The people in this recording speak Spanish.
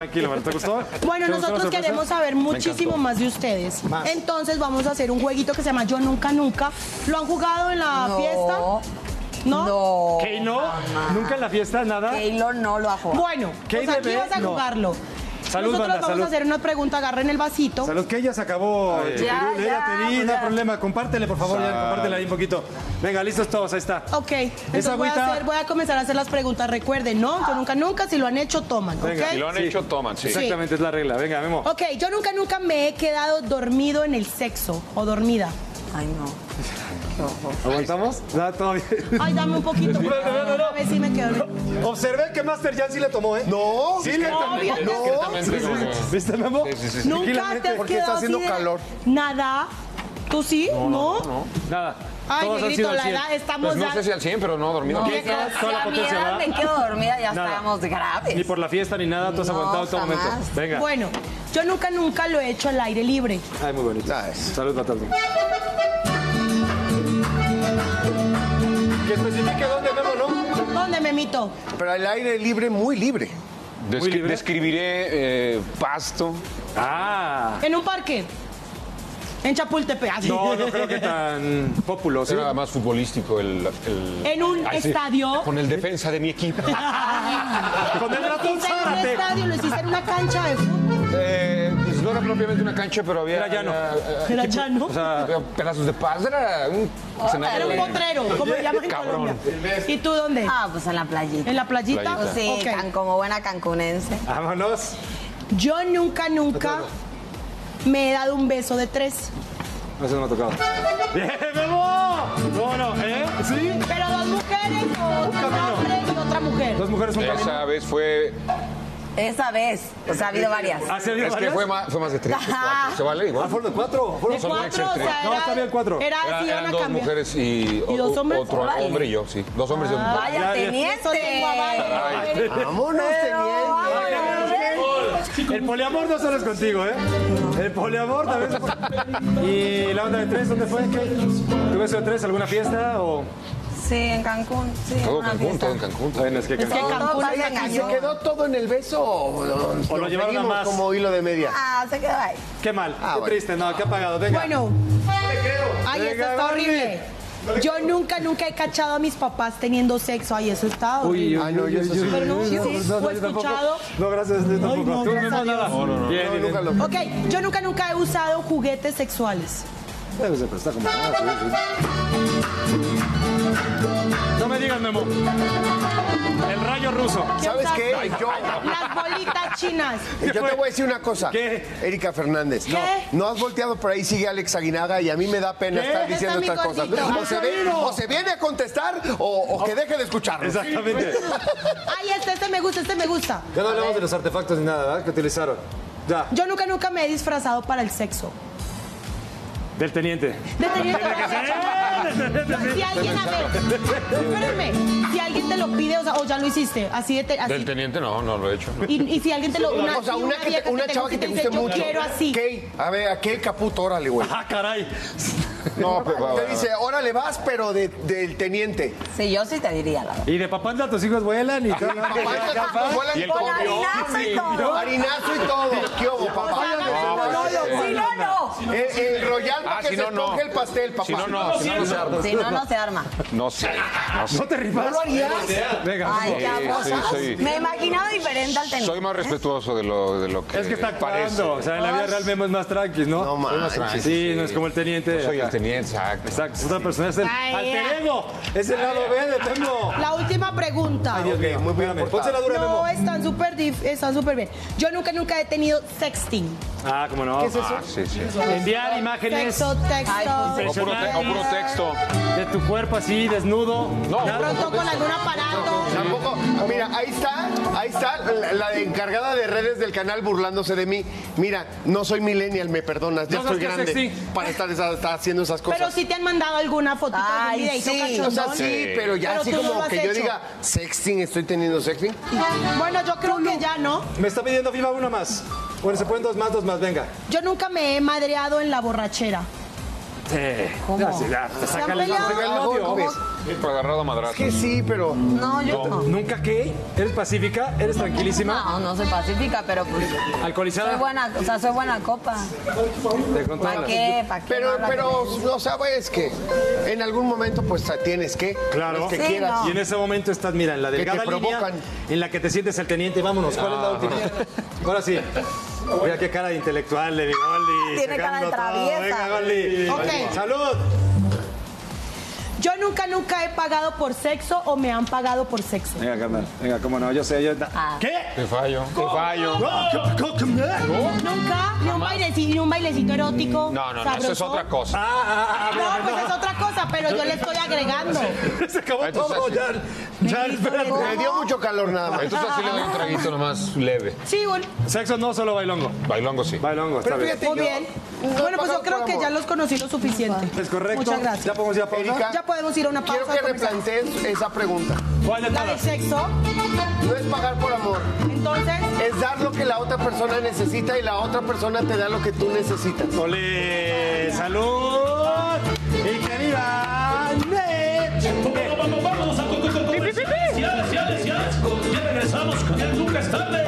Tranquilo, ¿te gustó? Bueno, nosotros queremos saber muchísimo más de ustedes. Más. Entonces vamos a hacer un jueguito que se llama Yo Nunca Nunca. ¿Lo han jugado en la fiesta? No. No. ¿Qué no? Mamá. ¿Nunca en la fiesta? ¿Nada? Keilo no lo ha jugado. Bueno, pues aquí vas a jugarlo. Salud, nosotros banda, vamos a hacer una pregunta, agarren el vasito. Salud, que ya se acabó. Ay, ya te di, no hay problema. Compártele, por favor, compártele ahí un poquito. Venga, listos todos, ahí está. Ok, entonces voy a comenzar a hacer las preguntas. Recuerden, ¿no? Yo nunca, nunca, si lo han hecho, toman. Venga, ¿okay? Si lo han hecho, toman, sí. Exactamente, es la regla. Venga, Memo. Ok, yo nunca, nunca me he quedado dormido en el sexo o dormida. Ay, no. ¿Aguantamos? No, todo bien. Ay, dame un poquito. No. A ver si me quedo bien. Observé que Master Jan sí le tomó, ¿eh? No. Sí, no. ¿Viste, Memo? Sí. Nunca te has porque está haciendo calor. Nada. ¿Tú sí? No. Nada. Ay, negrito, la edad estamos pues no sé si al 100, pero no dormido. No, me quedo dormida, ya estábamos graves. Ni por la fiesta ni nada, tú has aguantado todo momento. Venga. Bueno, yo nunca, nunca lo he hecho al aire libre. Ay, muy bonito. Salud, Mataldo. Que especifique dónde, Memo, ¿no? ¿Dónde, Memito? Pero al aire libre, muy libre. Describiré pasto. ¿En un parque? En Chapultepec. No creo que tan populoso. Era más futbolístico el... En un estadio. Sí. Con el defensa de mi equipo. Con el ratón Zárate. En un estadio, lo hiciste en una cancha de fútbol. Pues no era propiamente una cancha, pero había... Era llano. Era llano. O sea, pedazos de paz. Era un escenario. Era un potrero, como le llaman en Colombia. ¿Y tú dónde? Pues en la playita. ¿En la playita? Pues sí, okay. Como buena cancunense. Vámonos. Yo nunca, nunca... me he dado un beso de 3. Eso no me ha tocado. ¡Bien, Memo! No, ¿eh? ¿Sí? Pero dos mujeres, o un hombre y otra mujer. Dos mujeres, un hombre. Esa vez fue... Esa vez. O sea, ha habido varias. ¿Ha habido varias? Es que fue más de 3. ¿Se vale igual? ¿Fueron de 4? ¿Fueron de 4? No, está bien 4. Eran dos mujeres y dos hombres. Otro hombre y yo, sí. Dos hombres y un hombre. ¡Vaya, teniente! ¡Vámonos, teniente! El poliamor no solo es contigo, ¿eh? El poliamor también. ¿Y la onda de 3? ¿Dónde fue? ¿Tu beso de 3? ¿Alguna fiesta o...? Sí, en Cancún. Sí, todo en Cancún. Bueno, es que Cancún ¿se quedó todo en el beso o lo llevaron a más? Como hilo de media. Se quedó ahí. Qué mal, qué triste, qué apagado. Venga. Bueno. Ay, esto está horrible. Yo nunca, nunca he cachado a mis papás teniendo sexo. Ay, eso está horrible. Ay, no, yo eso sí. Pero no he escuchado. No, gracias, tampoco. Ay, no, gracias a Dios. No. Bien. Ok, yo nunca, nunca he usado juguetes sexuales. Debes de prestar como... No me digas, Memo. El rayo ruso. ¿Sabes qué? Las bolitas chinas. Yo te voy a decir una cosa. ¿Qué? Erika Fernández. ¿Qué? No has volteado por ahí, sigue Alex Aguinaga y a mí me da pena estar diciendo estas cosas. O se viene a contestar o que deje de escuchar. Exactamente. Ay, este me gusta, este me gusta. Ya no hablamos de los artefactos ni nada, ¿verdad? Que utilizaron. Ya. Yo nunca, nunca me he disfrazado para el sexo. Del teniente. Del teniente. Si alguien, a ver, espérame, si alguien te lo pide, o ya lo hiciste, así de... Del teniente no lo he hecho. Y si alguien te lo... O sea, una chava que te guste mucho. Yo quiero así. A ver, a Key Caputo, órale, güey. Ah, caray. No, pero... Te dice, órale, vas, pero del teniente. Sí, yo sí te diría la verdad. Y de papá anda, tus hijos vuelan y... Y el copio. Harinazo y todo. ¿Qué hubo, papá? Si no, no. El royal para que se toque el pastel, papá. Si no se arma. No sé. ¿No te ripas? ¿No lo harías? Venga. Ay, me he imaginado diferente al tenis. Soy más respetuoso de lo que... Es que está actuando. O sea, en la vida real Memo es más tranqui, ¿no? No más tranqui. Sí, no es como el teniente. No soy el teniente, exacto. Es otra persona, es el alter ego. Es el lado B de Tembo. La última pregunta. Ay, Dios mío, muy bien. Ponse la dura, Memo. No, están súper bien. Yo nunca, nunca he tenido sexting. ¿Cómo no? ¿Qué es eso? Sí. Enviar imágenes. Texto. O puro texto. De tu cuerpo así, desnudo. No. Pronto con algún aparato. Tampoco. Mira, ahí está la encargada de redes del canal burlándose de mí. Mira, no soy millennial, me perdonas. Ya estoy grande para estar haciendo esas cosas. Pero sí te han mandado alguna fotito. Ay, sí. O sea, sí, pero ya así como que yo diga, sexting, estoy teniendo sexting. Bueno, yo creo que ya no. Me está pidiendo FIFA una más. Bueno, se pueden dos más, venga. Yo nunca me he madreado en la borrachera. ¿Cómo? Te saca el odio. Pero agarrado a madrazo. Es que sí, pero... No, yo no. ¿Nunca qué? ¿Eres pacífica? ¿Eres tranquilísima? No, no soy pacífica, pero pues... ¿Alcoholizada? Soy buena, o sea, soy buena copa. ¿Para qué? ¿Para qué? Pero, o sea, es que en algún momento, pues, tienes que... Claro. Que sí, quieras. No. Y en ese momento estás, mira, en la delgada línea en la que te sientes el teniente. Vámonos, ¿cuál es la última? Ahora sí. Mira qué cara de intelectual le digo, Goldi. Tiene cara de traviesa. Venga, Goldi. Okay. ¡Salud! Yo nunca he pagado por sexo o me han pagado por sexo. Venga, carnal. Venga, cómo no, yo sé, yo... Ah. ¿Qué? Te fallo. ¿Cómo? Te fallo. ¿Nunca? ¿Ni un bailecito erótico? No, no, no, eso es otra cosa. No, pues es otra cosa, pero yo le estoy agregando. Se acabó todo, ya. Me dio mucho calor nada más. Entonces así le doy un traguito nomás leve. Sí, bueno. Sexo no, solo bailongo. Bailongo, sí. Bailongo, está bien. Muy bien. Bueno, pues yo creo que ya los conocí lo suficiente. Es correcto. Muchas gracias. ¿Ya podemos ir a pausa? Ya podemos ir a una pausa. Quiero que replantees esa pregunta. ¿Cuál es la de sexo? No es pagar por amor. Entonces... Es dar lo que la otra persona necesita y la otra persona te da lo que tú necesitas. ¡Olé! ¡Salud! ¡Y que vivan! ¡Vamos, vamos, vamos! ¡Felicidades, felicidades! Ya regresamos con el Nunca es Tarde.